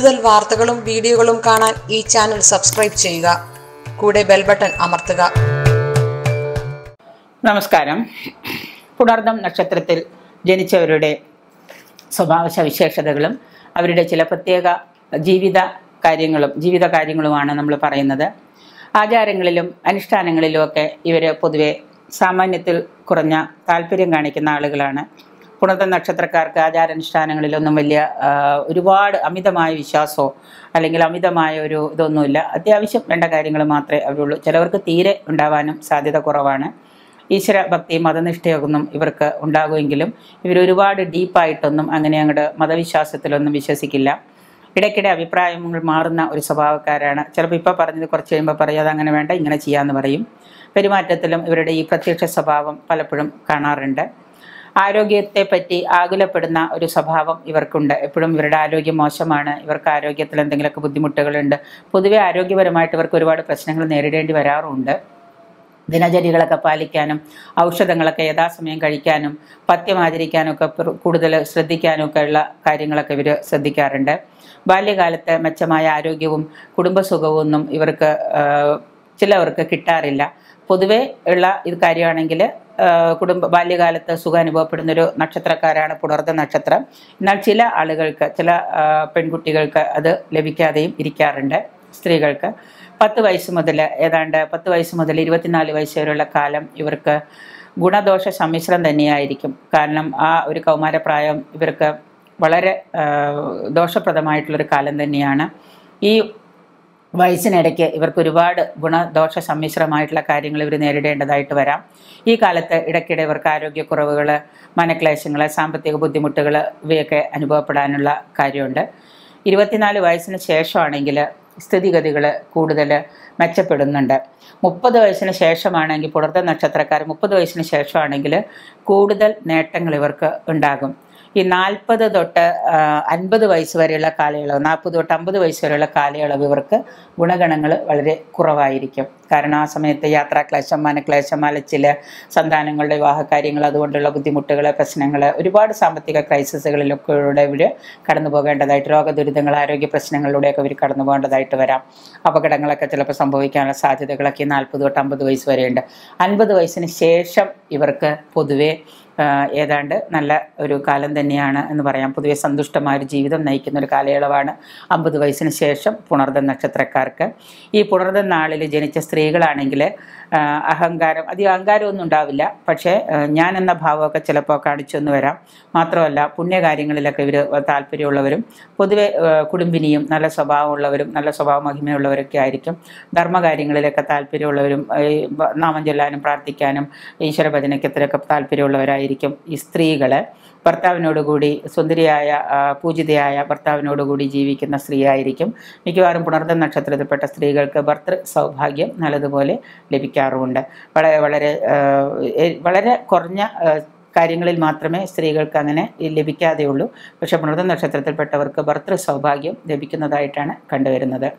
കൂടുതൽ വാർത്തകളും വീഡിയോകളും കാണാൻ ഈ ചാനൽ സബ്സ്ക്രൈബ് ചെയ്യുക. കൂടെ ബെൽ ബട്ടൺ അമർത്തുക. നമസ്കാരം. പുണർതം നക്ഷത്രത്തിൽ ജനിച്ചവരുടെ സ്വഭാവ സവിശേഷതകളും അവരുടെ ചില പ്രത്യേക ജീവിത കാര്യങ്ങളുമാണ് നമ്മൾ പറയുന്നത്. ആചാരങ്ങളിലും അനുഷ്ഠാനങ്ങളിലും ഒക്കെ ഇവർ പൊതുവെ സാമാന്യത്തിൽ കുറഞ്ഞ താല്പര്യം കാണിക്കുന്ന ആളുകളാണ്. പുണർതം നക്ഷത്രക്കാർക്ക് ആചാരാനുഷ്ഠാനങ്ങളിലൊന്നും വലിയ ഒരുപാട് അമിതമായ വിശ്വാസമോ അല്ലെങ്കിൽ അമിതമായ ഒരു ഇതൊന്നുമില്ല. അത്യാവശ്യം വേണ്ട കാര്യങ്ങൾ മാത്രമേ അവരുള്ളൂ. ചിലവർക്ക് തീരെ ഉണ്ടാവാനും സാധ്യത കുറവാണ്. ഈശ്വര ഭക്തി മതനിഷ്ഠയൊന്നും ഇവർക്ക് ഉണ്ടാകുമെങ്കിലും ഇവരൊരുപാട് ഡീപ്പായിട്ടൊന്നും അങ്ങനെ അങ്ങോട്ട് മതവിശ്വാസത്തിലൊന്നും വിശ്വസിക്കില്ല. ഇടയ്ക്കിടെ അഭിപ്രായങ്ങൾ മാറുന്ന ഒരു സ്വഭാവക്കാരാണ്. ചിലപ്പോൾ ഇപ്പോൾ പറഞ്ഞത് കുറച്ച് കഴിയുമ്പോൾ പറയും അതങ്ങനെ വേണ്ട ഇങ്ങനെ ചെയ്യാമെന്ന് പറയും. പെരുമാറ്റത്തിലും ഇവരുടെ ഈ പ്രത്യക്ഷ സ്വഭാവം പലപ്പോഴും കാണാറുണ്ട്. ആരോഗ്യത്തെപ്പറ്റി ആകുലപ്പെടുന്ന ഒരു സ്വഭാവം ഇവർക്കുണ്ട്. എപ്പോഴും ഇവരുടെ ആരോഗ്യം മോശമാണ്, ഇവർക്ക് ആരോഗ്യത്തിൽ എന്തെങ്കിലുമൊക്കെ ബുദ്ധിമുട്ടുകളുണ്ട്. പൊതുവെ ആരോഗ്യപരമായിട്ട് ഇവർക്ക് ഒരുപാട് പ്രശ്നങ്ങൾ നേരിടേണ്ടി വരാറുണ്ട്. ദിനചര്യകളൊക്കെ പാലിക്കാനും ഔഷധങ്ങളൊക്കെ യഥാസമയം കഴിക്കാനും പഥ്യം ആചരിക്കാനൊക്കെ കൂടുതൽ ശ്രദ്ധിക്കാനൊക്കെ ഉള്ള കാര്യങ്ങളൊക്കെ ഇവർ ശ്രദ്ധിക്കാറുണ്ട്. ബാല്യകാലത്തെ മെച്ചമായ ആരോഗ്യവും കുടുംബസുഖവും ഒന്നും ഇവർക്ക് ചിലവർക്ക് കിട്ടാറില്ല. പൊതുവേ ഉള്ള ഇത് കാര്യമാണെങ്കിൽ ബാല്യകാലത്ത് സുഖം അനുഭവപ്പെടുന്നൊരു നക്ഷത്രക്കാരാണ് പുണർതം നക്ഷത്രം. എന്നാൽ ചില ആളുകൾക്ക്, ചില പെൺകുട്ടികൾക്ക് അത് ലഭിക്കാതെയും ഇരിക്കാറുണ്ട്. സ്ത്രീകൾക്ക് 10 വയസ്സ് മുതൽ 24 വയസ്സ് വരെയുള്ള കാലം ഇവർക്ക് ഗുണദോഷ സമ്മിശ്രം തന്നെയായിരിക്കും. കാരണം ആ ഒരു കൗമാരപ്രായം ഇവർക്ക് വളരെ ദോഷപ്രദമായിട്ടുള്ളൊരു കാലം തന്നെയാണ്. ഈ വയസ്സിനിടയ്ക്ക് ഇവർക്ക് ഒരുപാട് ഗുണദോഷ സമ്മിശ്രമായിട്ടുള്ള കാര്യങ്ങൾ ഇവർ നേരിടേണ്ടതായിട്ട് വരാം. ഈ കാലത്ത് ഇടയ്ക്കിടെ ഇവർക്ക് ആരോഗ്യക്കുറവുകൾ, മനക്ലേശങ്ങൾ, സാമ്പത്തിക ബുദ്ധിമുട്ടുകൾ ഇവയൊക്കെ അനുഭവപ്പെടാനുള്ള കാര്യമുണ്ട്. 24 വയസ്സിന് ശേഷമാണെങ്കിൽ സ്ഥിതിഗതികൾ കൂടുതൽ മെച്ചപ്പെടുന്നുണ്ട്. 30 വയസ്സിന് ശേഷമാണെങ്കിൽ പുണർതം നക്ഷത്രക്കാർ 30 വയസ്സിന് ശേഷമാണെങ്കിൽ കൂടുതൽ നേട്ടങ്ങൾ ഇവർക്ക് ഉണ്ടാകും. ഈ 40 തൊട്ട് 50 വയസ്സ് വരെയുള്ള കാലയളവ്, 40 തൊട്ട് 50 വയസ്സ് വരെയുള്ള കാലയളവ് ഇവർക്ക് ഗുണഗണങ്ങൾ വളരെ കുറവായിരിക്കും. കാരണം ആ സമയത്ത് യാത്രാക്ലേശം, മനക്ലേശം, അലച്ചിൽ, സന്താനങ്ങളുടെ വിവാഹകാര്യങ്ങൾ, അതുകൊണ്ടുള്ള ബുദ്ധിമുട്ടുകൾ, പ്രശ്നങ്ങൾ, ഒരുപാട് സാമ്പത്തിക ക്രൈസിസുകളിലൊക്കെ ഇവർ കടന്നു പോകേണ്ടതായിട്ട്, രോഗദുരിതങ്ങൾ, ആരോഗ്യ പ്രശ്നങ്ങളിലൂടെയൊക്കെ ഇവർ കടന്നു പോകേണ്ടതായിട്ട് വരാം. അപകടങ്ങളൊക്കെ ചിലപ്പോൾ സംഭവിക്കാനുള്ള സാധ്യതകളൊക്കെ 40 തൊട്ട് 50 വയസ്സ് വരെയുണ്ട്. 50 വയസ്സിന് ശേഷം ഇവർക്ക് പൊതുവെ ഏതാണ്ട് നല്ല ഒരു കാലം തന്നെയാണ് എന്ന് പറയാം. പൊതുവെ സന്തുഷ്ടമായൊരു ജീവിതം നയിക്കുന്ന ഒരു കാലയളവാണ് 50 വയസ്സിന് ശേഷം പുണർതം നക്ഷത്രക്കാർക്ക്. ഈ പുണർതം നാളിൽ ജനിച്ച സ്ത്രീകളാണെങ്കിൽ അധികം അഹങ്കാരമൊന്നും ഉണ്ടാവില്ല. പക്ഷേ ഞാൻ എന്ന ഭാവമൊക്കെ ചിലപ്പോൾ കാണിച്ചൊന്ന് വരാം. മാത്രമല്ല പുണ്യകാര്യങ്ങളിലൊക്കെ ഇവർ താല്പര്യമുള്ളവരും പൊതുവെ കുടുംബിനിയും നല്ല സ്വഭാവമുള്ളവരും നല്ല സ്വഭാവ മഹിമയുള്ളവരൊക്കെ ആയിരിക്കും. ധർമ്മകാര്യങ്ങളിലൊക്കെ താല്പര്യമുള്ളവരും നാമം ചൊല്ലാനും പ്രാർത്ഥിക്കാനും ഈശ്വരഭജനക്കത്തിലൊക്കെ താല്പര്യമുള്ളവരായിരിക്കും ഈ സ്ത്രീകള്. ഭർത്താവിനോടുകൂടി സുന്ദരിയായ പൂജിതയായ ഭർത്താവിനോടുകൂടി ജീവിക്കുന്ന സ്ത്രീയായിരിക്കും. മിക്കവാറും പുണർതം നക്ഷത്രത്തിൽപ്പെട്ട സ്ത്രീകൾക്ക് ഭർത്തൃ സൗഭാഗ്യം നല്ലതുപോലെ ലഭിക്കാറുമുണ്ട്. വളരെ വളരെ വളരെ കുറഞ്ഞ കാര്യങ്ങളിൽ മാത്രമേ സ്ത്രീകൾക്ക് അങ്ങനെ ലഭിക്കാതെയുള്ളൂ. പക്ഷെ പുണർതം നക്ഷത്രത്തിൽപ്പെട്ടവർക്ക് ഭർത്തൃ സൗഭാഗ്യം ലഭിക്കുന്നതായിട്ടാണ് കണ്ടുവരുന്നത്.